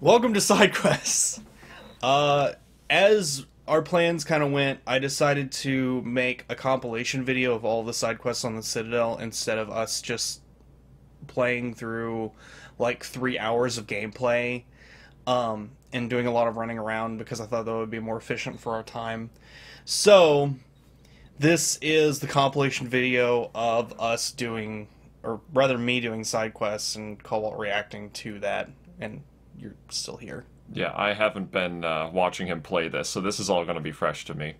Welcome to Side Quests. As our plans kind of went, I decided to make a compilation video of all the side quests on the Citadel instead of us just playing through like 3 hours of gameplay and doing a lot of running around, because I thought that would be more efficient for our time. So this is the compilation video of us doing, or rather me doing, side quests and Cobalt reacting to that. And you're still here. Yeah, I haven't been watching him play this, so this is all going to be fresh to me.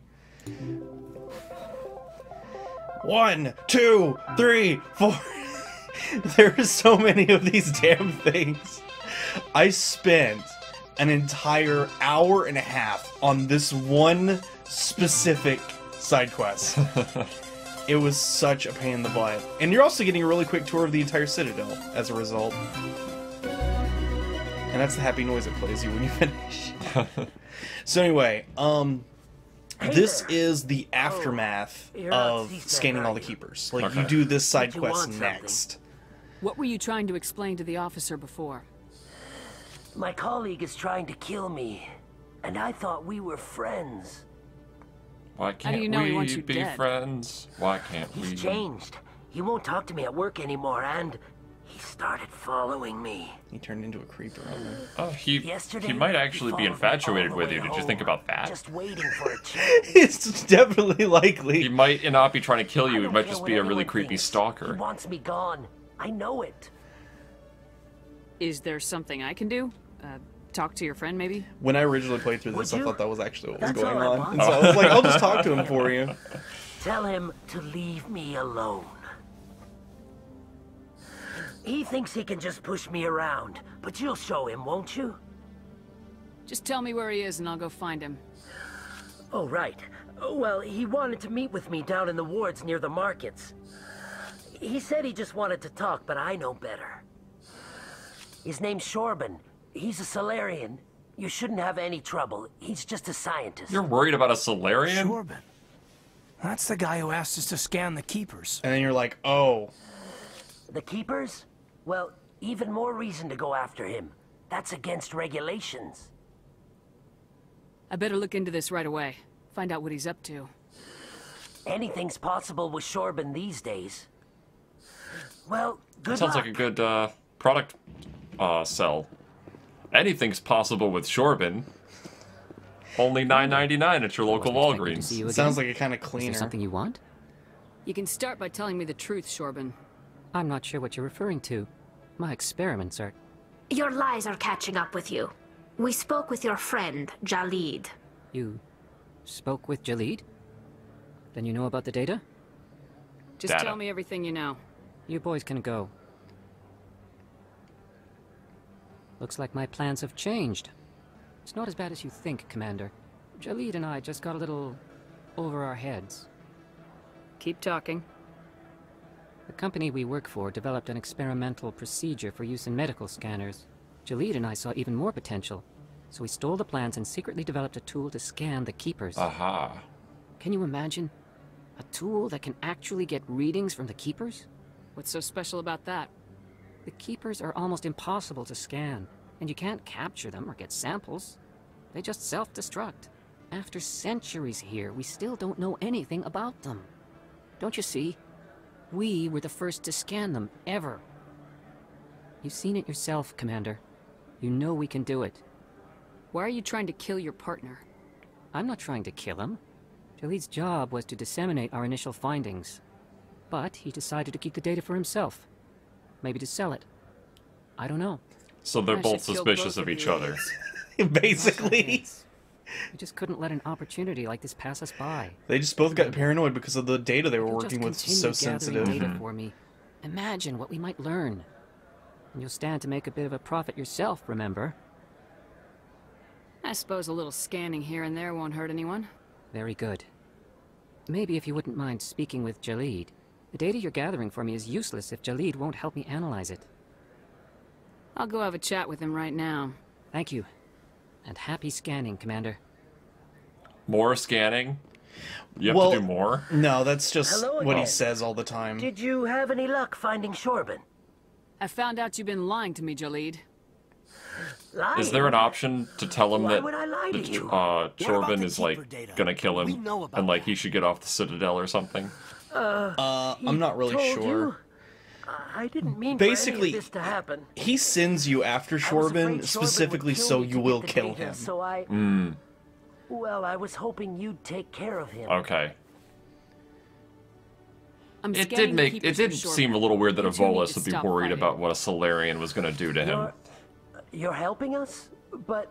1, 2, 3, 4. There are so many of these damn things. I spent an entire 1.5 hours on this one specific side quest. It was such a pain in the butt. And you're also getting a really quick tour of the entire Citadel as a result. And that's the happy noise it plays you when you finish. So anyway, this is the aftermath of scanning all the Keepers. Like, okay, you do this side quest next. What were you trying to explain to the officer before? My colleague is trying to kill me, and I thought we were friends. Why can't we be friends? Why can't we? He's changed. He won't talk to me at work anymore, and he started following me. He turned into a creeper. Oh, he might actually be infatuated with you. Did you think about that? Just waiting for a chance. It's definitely likely. He might not be trying to kill you. He might just be a really creepy stalker. He wants me gone. I know it. Is there something I can do? Talk to your friend, maybe? When I originally played through this, I thought that was actually what was going on. And so I was like, I'll just talk to him for you. Tell him to leave me alone. He thinks he can just push me around, but you'll show him, won't you? Just tell me where he is and I'll go find him. Oh, right. Well, he wanted to meet with me down in the wards near the markets. He said he just wanted to talk, but I know better. His name's Shorban. He's a Solarian. You shouldn't have any trouble. He's just a scientist. You're worried about a Solarian? Shorban. That's the guy who asked us to scan the Keepers. And then you're like, oh. The Keepers? Well, even more reason to go after him. That's against regulations. I better look into this right away. Find out what he's up to. Anything's possible with Shorban these days. Well, good luck. Sounds like a good product sell. Anything's possible with Shorban. Only $9.99 at your local Walgreens. Sounds like a kind of cleaner. Is there something you want? You can start by telling me the truth, Shorban. I'm not sure what you're referring to. My experiments are... Your lies are catching up with you. We spoke with your friend, Jalid. You spoke with Jalid? Then you know about the data? Just tell me everything you know. You boys can go. Looks like my plans have changed. It's not as bad as you think, Commander. Jalid and I just got a little over our heads. Keep talking. The company we work for developed an experimental procedure for use in medical scanners. Jalid and I saw even more potential, so we stole the plans and secretly developed a tool to scan the Keepers. Aha. Can you imagine? A tool that can actually get readings from the Keepers? What's so special about that? The Keepers are almost impossible to scan, and you can't capture them or get samples. They just self-destruct. After centuries here, we still don't know anything about them. Don't you see? We were the first to scan them, ever. You've seen it yourself, Commander. You know we can do it. Why are you trying to kill your partner? I'm not trying to kill him. Jalid's job was to disseminate our initial findings. But he decided to keep the data for himself. Maybe to sell it. I don't know. So they're both suspicious of each other. Basically. We just couldn't let an opportunity like this pass us by. They just both got paranoid because of the data they were working with. So sensitive. Data for me. Imagine what we might learn. And you'll stand to make a bit of a profit yourself, remember? I suppose a little scanning here and there won't hurt anyone. Very good. Maybe if you wouldn't mind speaking with Jalid. The data you're gathering for me is useless if Jalid won't help me analyze it. I'll go have a chat with him right now. Thank you. And happy scanning, Commander. More scanning? You have to do more? No, that's just what he says all the time. Did you have any luck finding Shorban? I found out you've been lying to me, Jalid. lying. Is there an option to tell him that Shorban is like gonna kill him and like he should get off the Citadel or something? I'm not really sure. I didn't mean basically for any of this to happen. He sends you after Shorban specifically so you will kill him. So I well, I was hoping you'd take care of him. Okay. It did make it did seem a little weird that a Volus would be worried about what a Solarian was going to do to him. You're helping us, but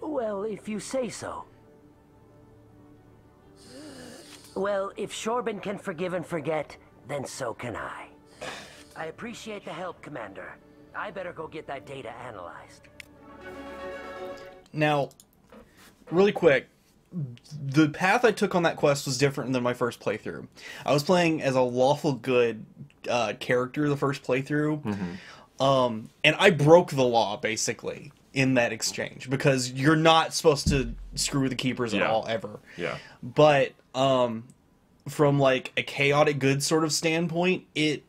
well, if you say so. Well, if Shorban can forgive and forget, then so can I. I appreciate the help, Commander. I better go get that data analyzed. Now, really quick, the path I took on that quest was different than my first playthrough. I was playing as a lawful good character the first playthrough, and I broke the law, basically, in that exchange, because you're not supposed to screw the Keepers at all, ever. Yeah. But from, like, a chaotic good sort of standpoint, it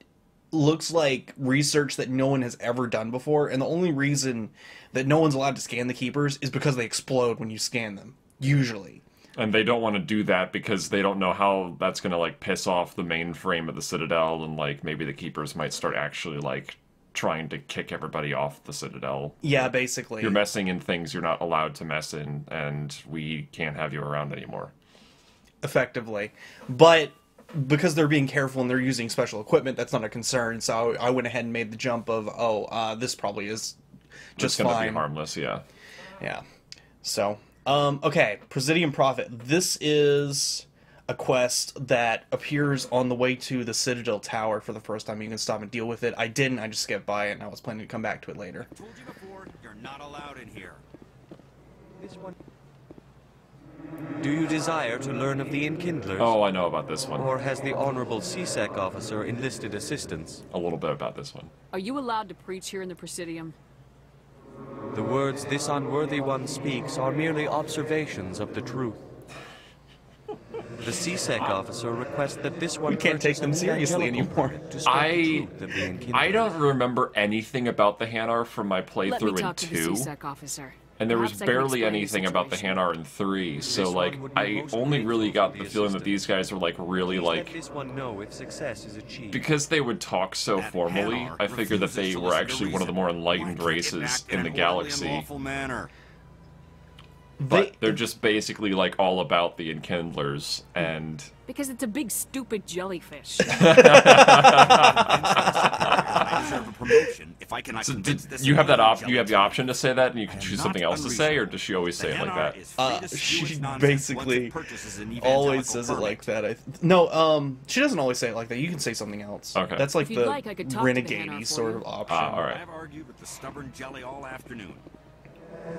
looks like research that no one has ever done before, and the only reason that no one's allowed to scan the Keepers is because they explode when you scan them. Usually. And they don't want to do that because they don't know how that's going to, like, piss off the mainframe of the Citadel, and, like, maybe the Keepers might start actually, like, trying to kick everybody off the Citadel. Yeah, basically. You're messing in things you're not allowed to mess in, and we can't have you around anymore. Effectively. But because they're being careful and they're using special equipment, that's not a concern, so I went ahead and made the jump of, oh, this probably is just fine. It's going to be harmless, yeah. Yeah. So... okay, Presidium Prophet. This is a quest that appears on the way to the Citadel Tower for the first time. You can stop and deal with it. I didn't. I just skipped by it, and I was planning to come back to it later. I told you before, you're not allowed in here. This one. Do you desire to learn of the Enkindlers? Oh, I know about this one. Or has the Honorable C-Sec officer enlisted assistance? A little bit about this one. Are you allowed to preach here in the Presidium? The words this unworthy one speaks are merely observations of the truth. The C-Sec officer requests that this one... We can't take them seriously anymore. I don't remember anything about the Hanar from my playthrough in 2. And there was barely anything about the Hanar in 3, so, like, I only really got the feeling that these guys were, like, really, like... Because they would talk so formally, I figured that they were actually one of the more enlightened races in the galaxy. But they're just basically, like, all about the Enkindlers, and... Because it's a big, stupid jellyfish. So you have the option to say that, and you can choose something else to say, or does she always say it like that? She basically always says it like that. She doesn't always say it like that. You can say something else. Okay. That's like the renegade-y sort of option. All right. I've argued with the stubborn jelly all afternoon.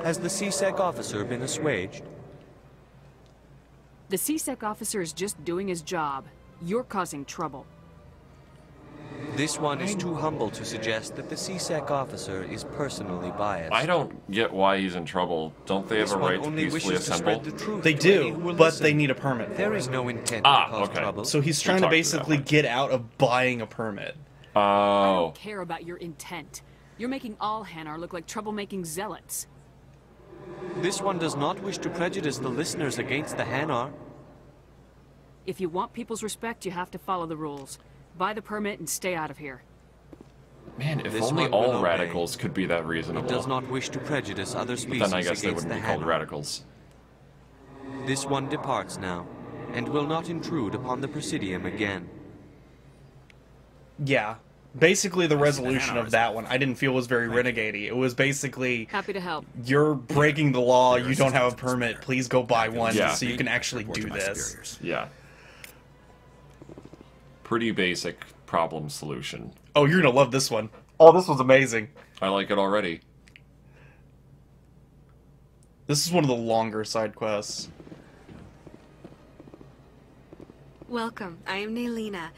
Has the C-Sec officer been assuaged? The C-Sec officer is just doing his job. You're causing trouble. This one is too humble to suggest that the C-Sec officer is personally biased. I don't get why he's in trouble. Don't they have a right to peacefully assemble? They do, but they need a permit. There is no intent to cause trouble. So he's trying to basically get out of buying a permit. Oh. I don't care about your intent. You're making all Hanar look like troublemaking zealots. This one does not wish to prejudice the listeners against the Hanar. If you want people's respect, you have to follow the rules. Buy the permit and stay out of here. Man, if only all radicals could be that reasonable. It does not wish to prejudice other species against the Hanar. But then I guess they wouldn't be called radicals. This one departs now, and will not intrude upon the Presidium again. Yeah. Basically, the resolution of that one I didn't feel was very renegade-y. It was basically, happy to help. You're breaking the law, you don't have a permit, please go buy one so you can actually do this. Yeah. Pretty basic problem solution. Oh, you're gonna love this one. Oh, this was amazing. I like it already. This is one of the longer side quests. Welcome, I am Nelyna.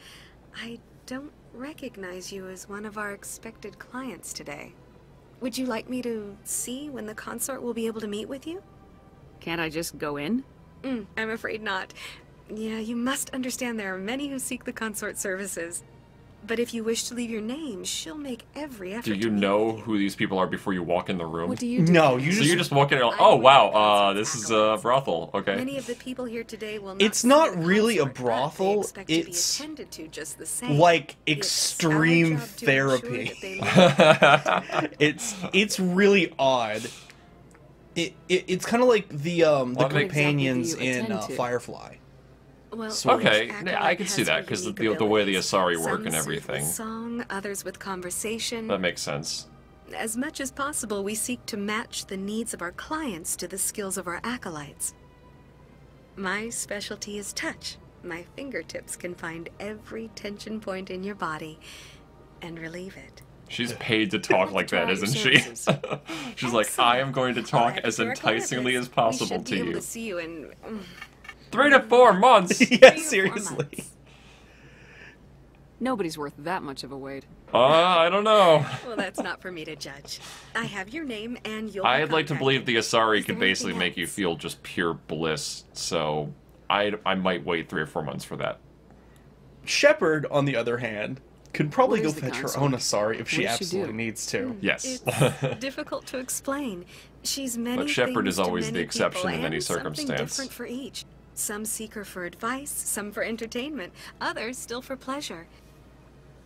I don't recognize you as one of our expected clients today. Would you like me to see when the Consort will be able to meet with you? Can't I just go in? I'm afraid not. Yeah, you must understand there are many who seek the Consort services. But if you wish to leave your name, she'll make every effort. Do you know who these people are before you walk in the room? What do you do? No, you just... So you just walk in and, oh, wow, this is a brothel. Okay. Many of the people here today will not... It's not really a brothel. It's like extreme therapy. It's really odd. It's kind of like the companions in Firefly. Well, okay, yeah, I can see that because the way the Asari work and everything. Song, others with conversation. That makes sense. As much as possible, we seek to match the needs of our clients to the skills of our acolytes. My specialty is touch. My fingertips can find every tension point in your body and relieve it. She's paid to talk like that, isn't she? She's excellent. Like, I am going to talk as enticingly as possible to you. To see you in... 3 to 4 months. Yeah, seriously. Nobody's worth that much of a wait. I don't know. Well, that's not for me to judge. I have your name and you'll... I'd like to believe the Asari could basically make you feel just pure bliss, so I might wait 3 or 4 months for that. Shepard, on the other hand, could probably go fetch her own Asari if she absolutely needs to. Yes. It's difficult to explain. She's many things to many people, but Shepard is always the exception in any circumstance. Something different for each. Some seek her for advice, some for entertainment, others still for pleasure.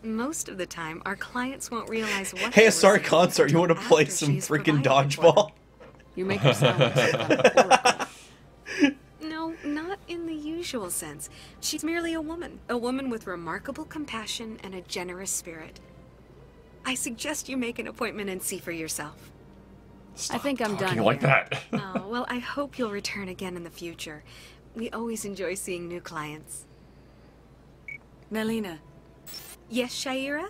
Most of the time, our clients won't realize what... Hey, Asari Consort, you want to play some freaking dodgeball? You make her sound like a oracle. No, not in the usual sense. She's merely a woman with remarkable compassion and a generous spirit. I suggest you make an appointment and see for yourself. Stop I think I'm done like here. That. Oh, well, I hope you'll return again in the future. We always enjoy seeing new clients. Nelyna. Yes, Sha'ira?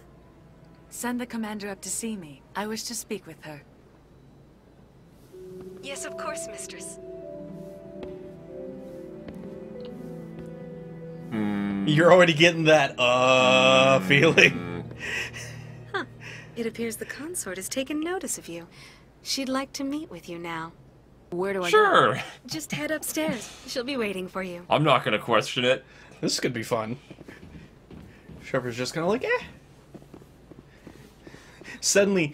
Send the commander up to see me. I wish to speak with her. Yes, of course, mistress. You're already getting that, feeling. Huh. It appears the consort has taken notice of you. She'd like to meet with you now. Where do I go? Just head upstairs. She'll be waiting for you. I'm not gonna question it. This could be fun. Shepard's just gonna like, eh. Suddenly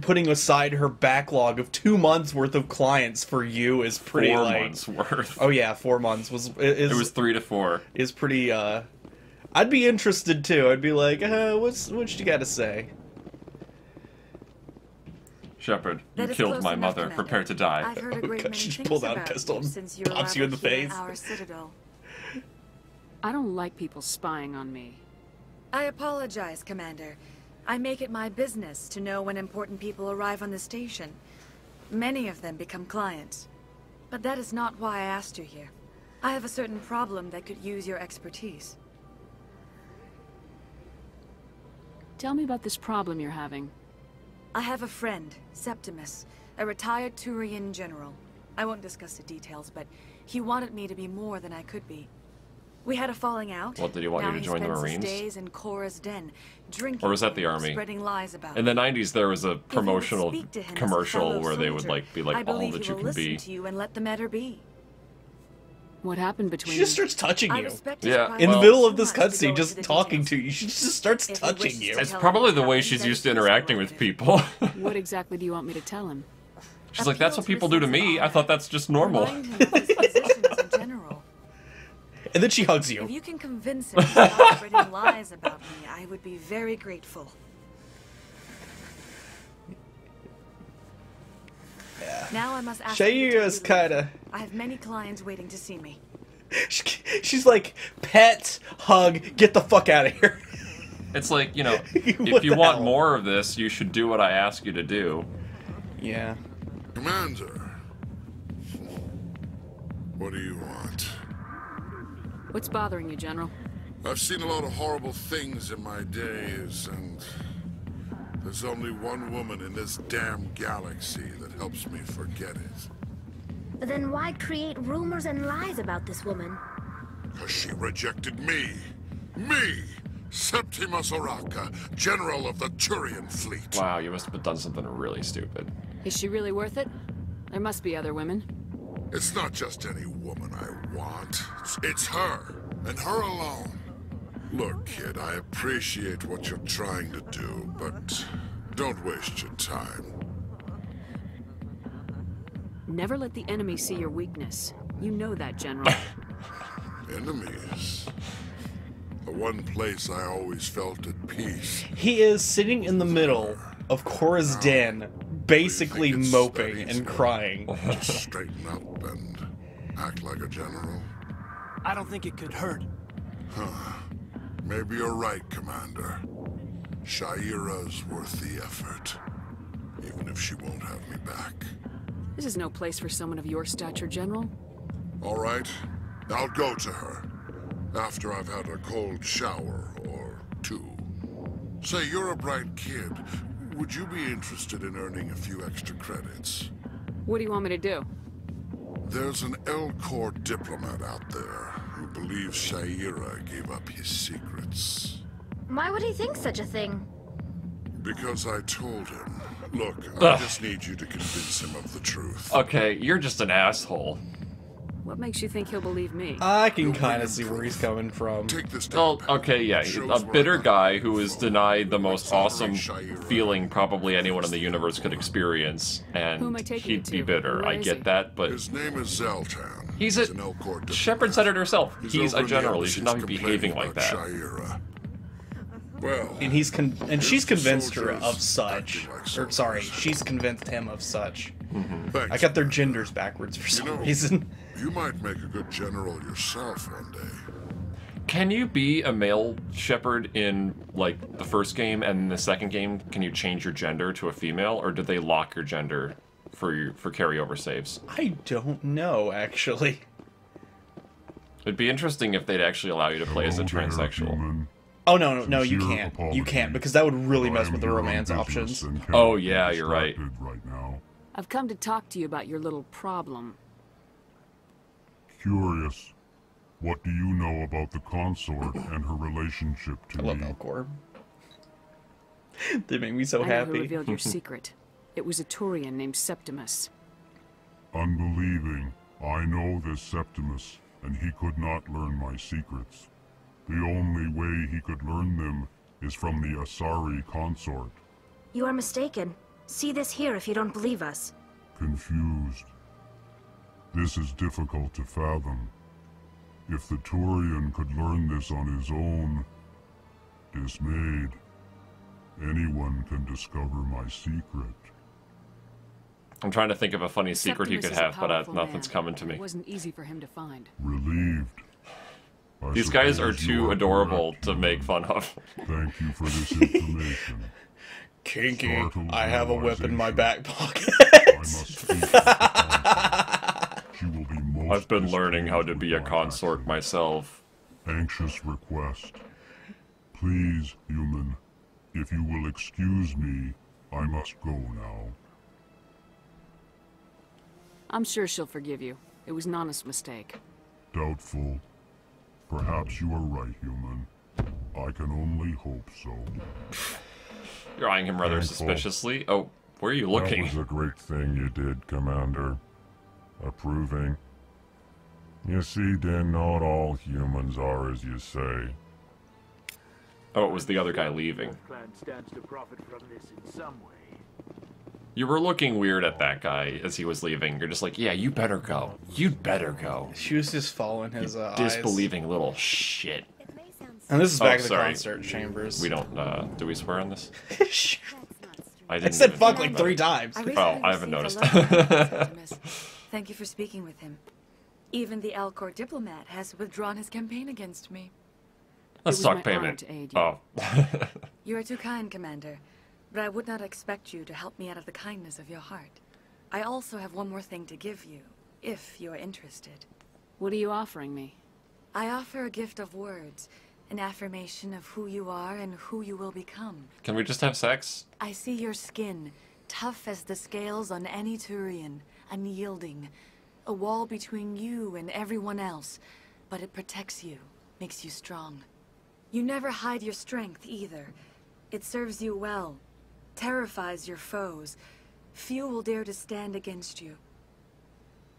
putting aside her backlog of 2 months worth of clients for you is pretty 4 months worth. Oh yeah, 4 months it was 3 to 4. Is pretty. I'd be interested too. I'd be like, what you gotta say? Shepard, you killed my mother. Commander. Prepare to die. I've heard a great many things pulled out a pistol and pops you in the face. Our Citadel. I don't like people spying on me. I apologize, Commander. I make it my business to know when important people arrive on the station. Many of them become clients. But that is not why I asked you here. I have a certain problem that could use your expertise. Tell me about this problem you're having. I have a friend, Septimus, a retired Turian general. I won't discuss the details, but he wanted me to be more than I could be. We had a falling out. What, did he want you to join the Marines? Days in Cora's den, drinking, or was that the Army? Spreading lies about in the 90s, there was a promotional commercial where they would like be like all that you can be. To you and let the matter be. What happened between? She just starts touching you. Yeah, in the middle of this cutscene, just talking to you, she just starts touching you. It's probably the way she's used to interacting with people. What exactly do you want me to tell him? She's like, that's what people do to me. I thought that's just normal. And then she hugs you. If you can convince him to stop spreading lies about me, I would be very grateful. Yeah. Now I must ask Sha'ira's kinda... I have many clients waiting to see me. She's like, pet, hug, get the fuck out of here. It's like, you know, if you want more of this, you should do what I ask you to do. Yeah. Commander, what do you want? What's bothering you, General? I've seen a lot of horrible things in my days, and... there's only one woman in this damn galaxy that helps me forget it. Then why create rumors and lies about this woman? Because she rejected me. Me! Septimus Oraka, General of the Turian Fleet. Wow, you must have done something really stupid. Is she really worth it? There must be other women. It's not just any woman I want. It's her, and her alone. Look, kid, I appreciate what you're trying to do, but don't waste your time. Never let the enemy see your weakness. You know that, General. Enemies. The one place I always felt at peace. He is sitting in the middle of Cora's den, basically moping and crying. Just straighten up and act like a general. I don't think it could hurt. Huh. Maybe you're right, Commander. Sha'ira's worth the effort, even if she won't have me back. This is no place for someone of your stature, General. All right, I'll go to her after I've had a cold shower or two. Say, you're a bright kid. Would you be interested in earning a few extra credits? What do you want me to do? There's an Elcor diplomat out there who believes Sha'ira gave up his secrets. Why would he think such a thing? Because I told him. Look, I just need you to convince him of the truth. Okay, you're just an asshole. What makes you think he'll believe me? I can kind of see where he's coming from. Take this down, okay, yeah, a bitter guy who is denied the most awesome feeling probably anyone in the universe could experience, and he'd be bitter. I get that, but his name is Xeltan. He's a Shepard said it herself. He's a general. He should not be behaving like that. Well, and she's convinced her of such. Or sorry, she's convinced him of such. Mm-hmm. I got their genders backwards for some reason. You might make a good general yourself one day. Can you be a male Shepherd in like the first game, and in the second game, can you change your gender to a female, or do they lock your gender for carryover saves? I don't know, actually. It'd be interesting if they'd actually allow you to play as a transsexual. Human. Oh, no, you can't. You can't, because that would really mess with the romance options. Oh, yeah, you're right. I've come to talk to you about your little problem. Curious. What do you know about the Consort and her relationship to me? I love Elcor. They make me so happy. I know who revealed your secret. It was a Turian named Septimus. Unbelieving. I know this Septimus, and he could not learn my secrets. The only way he could learn them is from the Asari consort. You are mistaken. See this here if you don't believe us. Confused. This is difficult to fathom. If the Turian could learn this on his own, dismayed, anyone can discover my secret. I'm trying to think of a funny secret he could have, but nothing's coming to me. It wasn't easy for him to find. Relieved. These guys are too adorable to make fun of. Thank you for this information. Kinky, I have a whip in my back pocket. I've been learning how to be a consort myself. Anxious request. Please, human, if you will excuse me, I must go now. I'm sure she'll forgive you. It was an honest mistake. Doubtful. Perhaps you are right, human. I can only hope so. You're eyeing him rather suspiciously. Oh, where are you looking? That was a great thing you did, Commander. Approving. You see, Dan, not all humans are as you say. Oh, it was the other guy leaving. You were looking weird at that guy as he was leaving. You're just like, yeah, you better go. You'd better go. She was just following his disbelieving eyes. Little shit. And this is back in the concert chambers. We don't, do we swear on this? I said fuck like 3 times. Oh, I haven't noticed. Thank you for speaking with him. Even the Elcor diplomat has withdrawn his campaign against me. Let's talk payment. Oh. You are too kind, Commander. But I would not expect you to help me out of the kindness of your heart. I also have one more thing to give you, if you are interested. What are you offering me? I offer a gift of words, an affirmation of who you are and who you will become. Can we just have sex? I see your skin, tough as the scales on any Turian, unyielding. A wall between you and everyone else, but it protects you, makes you strong. You never hide your strength either. It serves you well. Terrifies your foes. Few will dare to stand against you.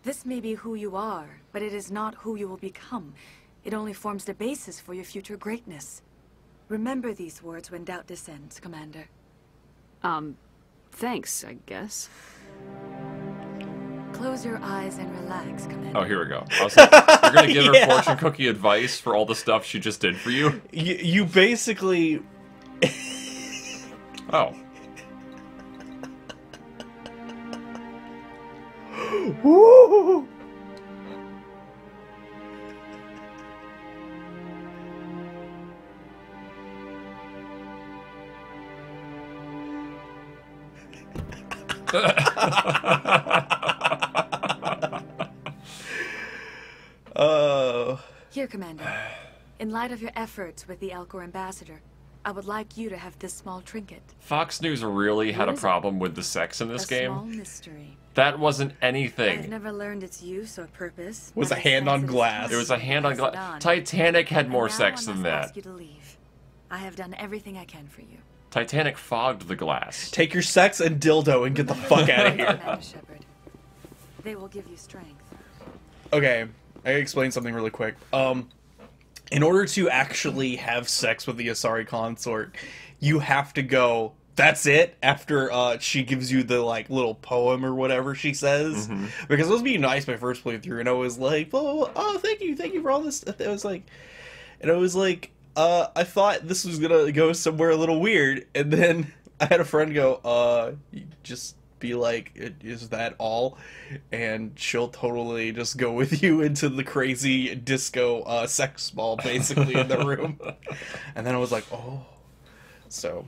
This may be who you are, but it is not who you will become. It only forms the basis for your future greatness. Remember these words when doubt descends, Commander. Thanks, I guess. Close your eyes and relax, Commander. Oh, here we go. I was like, you're going to give her fortune cookie advice for all the stuff she just did for you? You basically... Oh. Woo! Here, Commander. In light of your efforts with the Elcor ambassador, I would like you to have this small trinket. Fox News really had a problem with the sex in this game. Small mystery. That wasn't anything. I've never learned its use or purpose. It was a hand on glass. It was a hand on glass. Titanic had more sex than that. I ask you to leave. I have done everything I can for you. Titanic fogged the glass. Take your sex and dildo and get the fuck out of here. Shepard. They will give you strength. Okay, I can explain something really quick. In order to actually have sex with the Asari consort, you have to go, that's it, after she gives you the like little poem or whatever she says. Mm-hmm. Because it was being nice my first playthrough, and I was like, well, oh, thank you for all this. I was like, I thought this was gonna go somewhere a little weird, and then I had a friend go, just be like, is that all? And she'll totally just go with you into the crazy disco sex ball, basically, in the room. And then I was like, oh. So,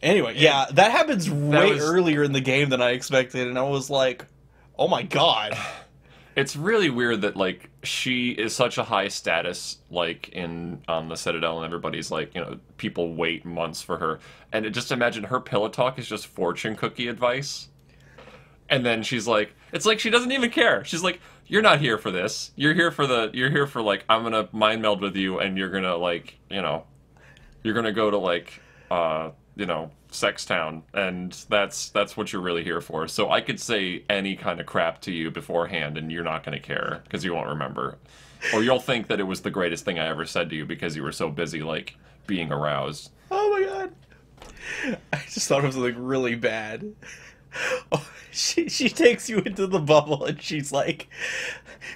anyway, yeah, that happens way earlier in the game than I expected, and I was like, oh my god. It's really weird that, like, she is such a high status, like, in the Citadel, and everybody's like, you know, people wait months for her. And it, just imagine her pillow talk is just fortune cookie advice. And then she's like, it's like she doesn't even care. She's like, you're not here for this. You're here for the, you're here for, like, I'm gonna mind meld with you, and you're gonna, like, you know, you're gonna go to, like, you know, sex town, and that's what you're really here for. So I could say any kind of crap to you beforehand, and you're not going to care because you won't remember, or you'll think that it was the greatest thing I ever said to you because you were so busy like being aroused. Oh my god! I just thought of something really bad. Oh, she takes you into the bubble, and she's like,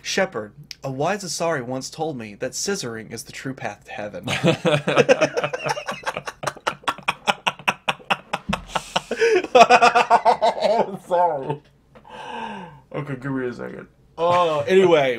Shepard, a wise Asari once told me that scissoring is the true path to heaven. Sorry. Okay, give me a second. Anyway.